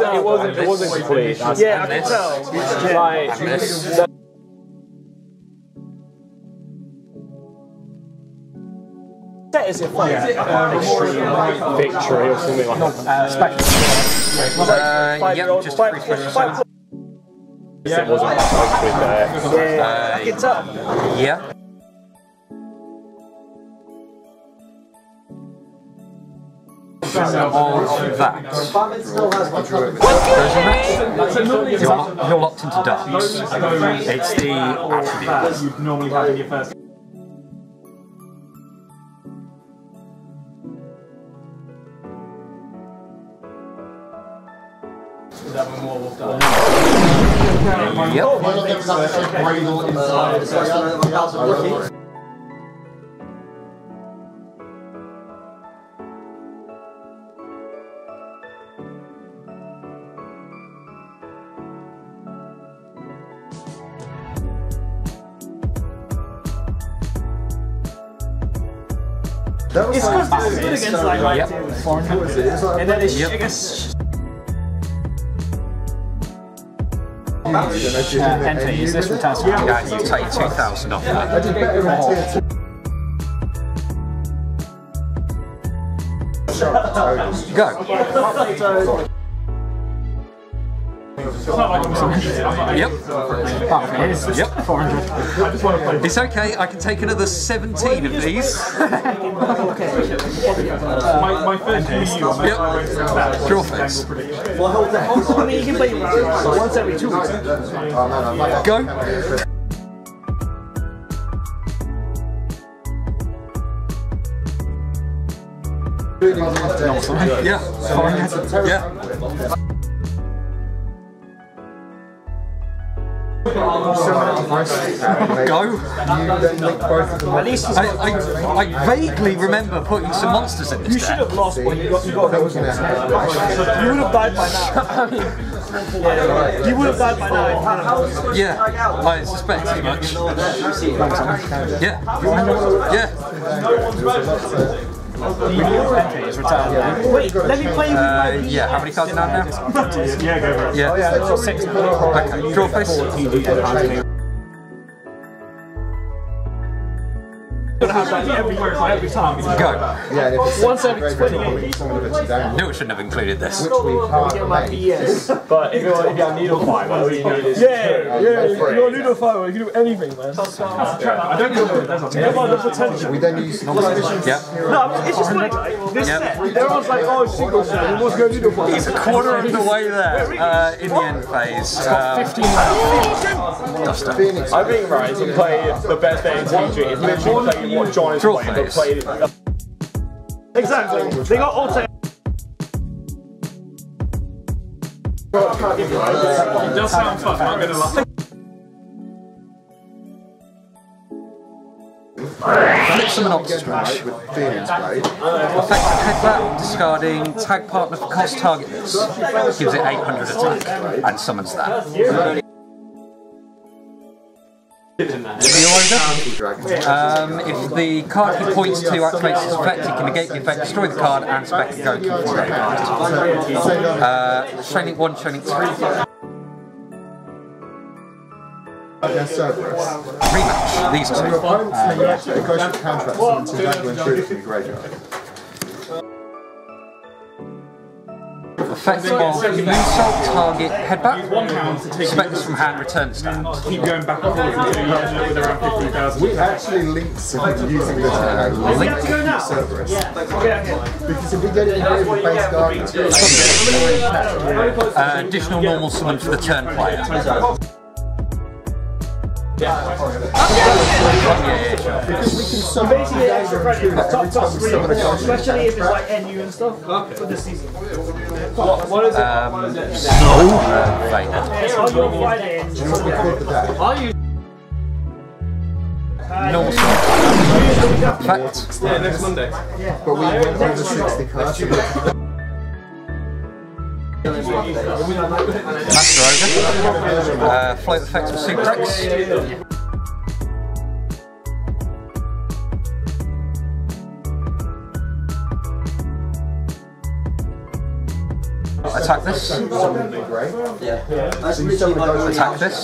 It wasn't complete. Yeah, I can tell. Yeah. Like, that is it. Victory or something like that. Yeah, just refresh. Yeah, it wasn't actually there. Yeah, I can tell. Yeah. All that. You're locked into ducks. It's the attribute you'd normally have in your first. Yep. It's because this is good against like and then it's Henry, is this returns? Yeah, you take 2,000 off that. Go. Yep. Yep. 400. It's okay. I can take another 17 of these. My first review. Yep. Draw first. I mean, you can play once every 2 weeks. Go. Yeah. Yeah. Go. At least I vaguely remember putting some monsters in this. You should have lost when you got those. You would have died by now. You would have died by now. Yeah, I suspect too much. Yeah. Yeah. Wait, let me play with my PG. Yeah, how many cards do I have now? Yeah, go for it. Yeah. Oh, yeah, draw 6. Okay, draw face. Gonna have that every time. Go. Yeah, once every 20. No, it shouldn't have included this. Which we can't make. But if you're needle fiber, all you need is. Yeah, you're needle fiber, you can do anything, man. I don't know. There's potential. We then use. No, it's just like this set. Everyone's like, oh, single set, we must go needle fiber. He's a quarter of the way there in the end phase. It's got 15 minutes. I think, right, you can play the best day in TG is literally playing what John is playing, but played it. Exactly. They got all. It does sound fun. I'm gonna laugh. Flip some Obstacle Smash with Phoenix Blade. Effect headbutt, discarding tag partner for cost target this. Gives it 800 attack and summons that. If the card he points to activates his effect, he can negate the effect, destroy the card, and spec and go to control card. Training 1, training 3. Rematch, these two. It goes to contracts and that went through the graveyard. Effect of moonsault target headbutt. Spec this from hand, return stand. Keep going back and forth with around 15,000. We actually linked something using the technology Cerberus. Because if we get it in here with base gardens, additional normal summon for the turn player. Yeah, because we can summon top three, especially if it's like NU and stuff for this season. What is it? Fact. Yeah, next Monday. But we went over the 60 cards. Master Ogre, float effects with suplex. Attack this. Attack this.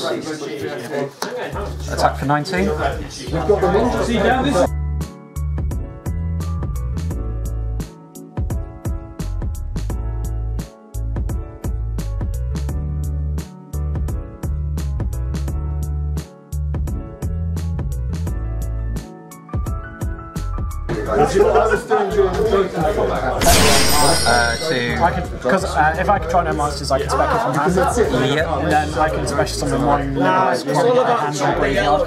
Attack for 19. We've got the window. See, now this. Because if I can try no monsters, I can spec it from hand. Yeah. And then I can special summon one. It's all about hand on graveyard.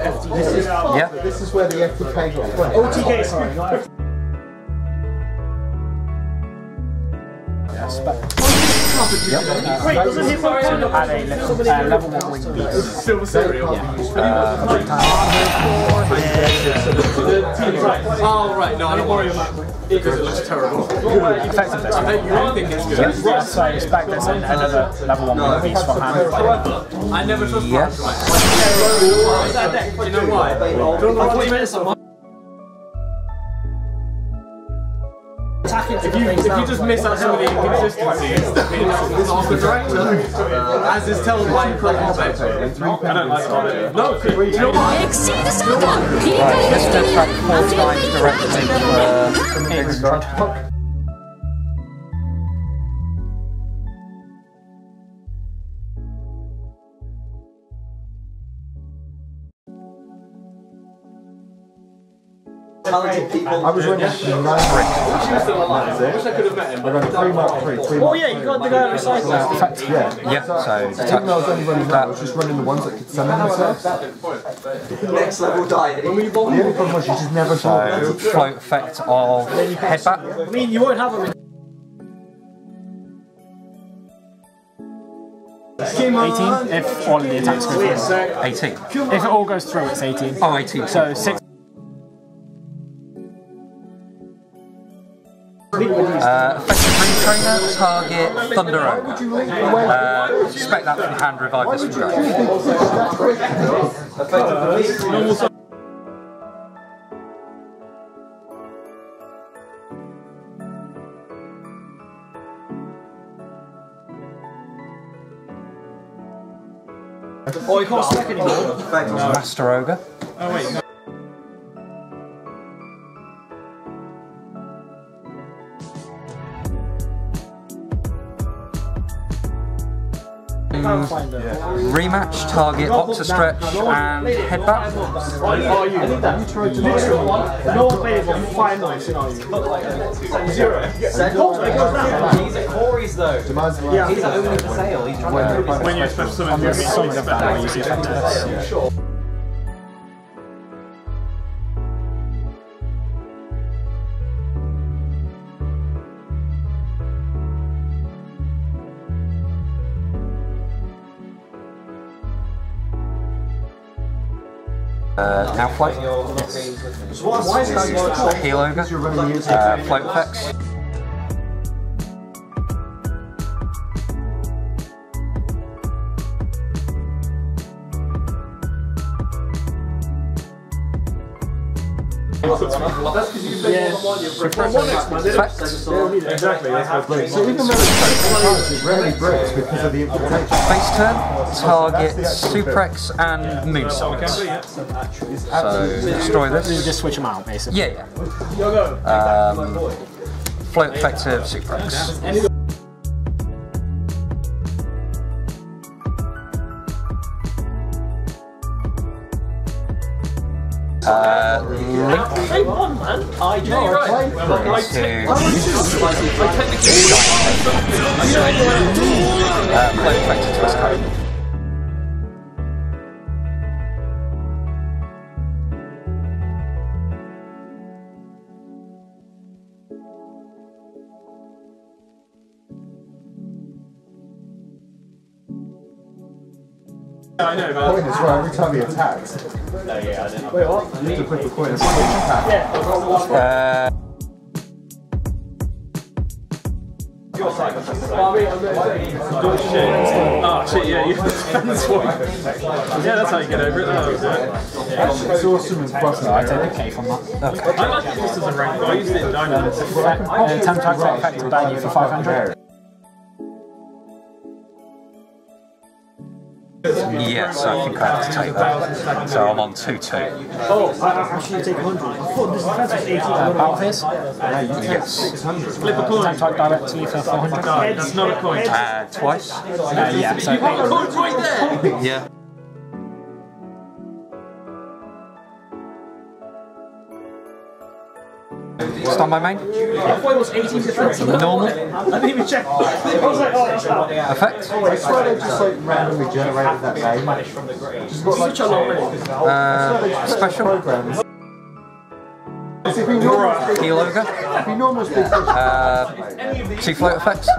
Yeah. This is where the FTK goes. OTK, sorry. Yeah, spec. Wait, doesn't hit for add a level 1 wing beast. Silver cereal. Oh, right, no, I don't worry about it because it looks terrible. Effectiveness. I think it's good. Yes, so it's back there saying another level 1 piece from hand. I never trust yes. Do you know why? If you just miss out some of the inconsistency, it's off the director. As is told by the I don't like it. No, you know what? This directly people. I was running I wish I could have met him. I ran 3 mark 3. Oh yeah, you got the guy outside that. Yeah. Yeah. So even though I was only running that, I was just running the ones that could summon themselves. Next level died. The only problem was you just never saw the float effect of headbat. I mean, you won't have a. 18 if all of the attacks go through. 18. If it all goes through, it's 18. Oh, 18. So 6. Effective retrainer, target Thunder Ogre. Spec that from hand, revive this from dragon. Oh, you can't stack anymore. Master Ogre. Oh, wait. No. Rematch, target, Octa Stretch, and headbat. Zero. Now float. Yes. Why is it Heal Ogre. Float effects. That's because you've been on your break. Exactly, that's my. So even though it rarely breaks because of the implementation. Face turn, target, suplex and moonsault. So destroy this. You just switch them out basically. Yeah, yeah. Float effective suplex. Hang on, man. I know. Play effective to his code. I know, man. The coin is right every time he attacks. No, yeah, I didn't. Wait, what? You need to put the coin in front of the attack. Yeah. Your side. Oh, shit. Ah, oh, shit, yeah, you defense one. Yeah, that's how you get over it. Actually, it's awesome and busted. I take the K from that. Okay. I like this as a rank, but I used it in Dynamite. 10 times that effect will ban you for 500. Yes, I think I have to take that. So I'm on 2-2. Oh, I should take 100. I thought this defense was 80. About his? Yes. Flip a coin. Time type directly for 400. That's not a coin. Twice? Yeah. So you have a coin right there! Yeah. Stun my main? Yeah. Normal? I didn't even check. I was like, oh, that's that. Effect? I swear they just like randomly generated that main. Just got such a long range. Special? Heal ogre? Two float effects?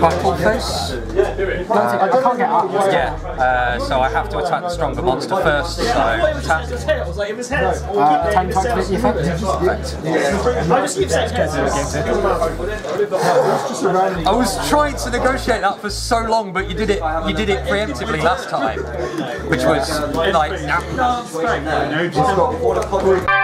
Battle face? I can't get up. Yeah, so I have to attack the stronger monster first, so attack. Time target effect? I just keep saying heads. I was trying to negotiate that for so long, but you did it preemptively last time, which was like...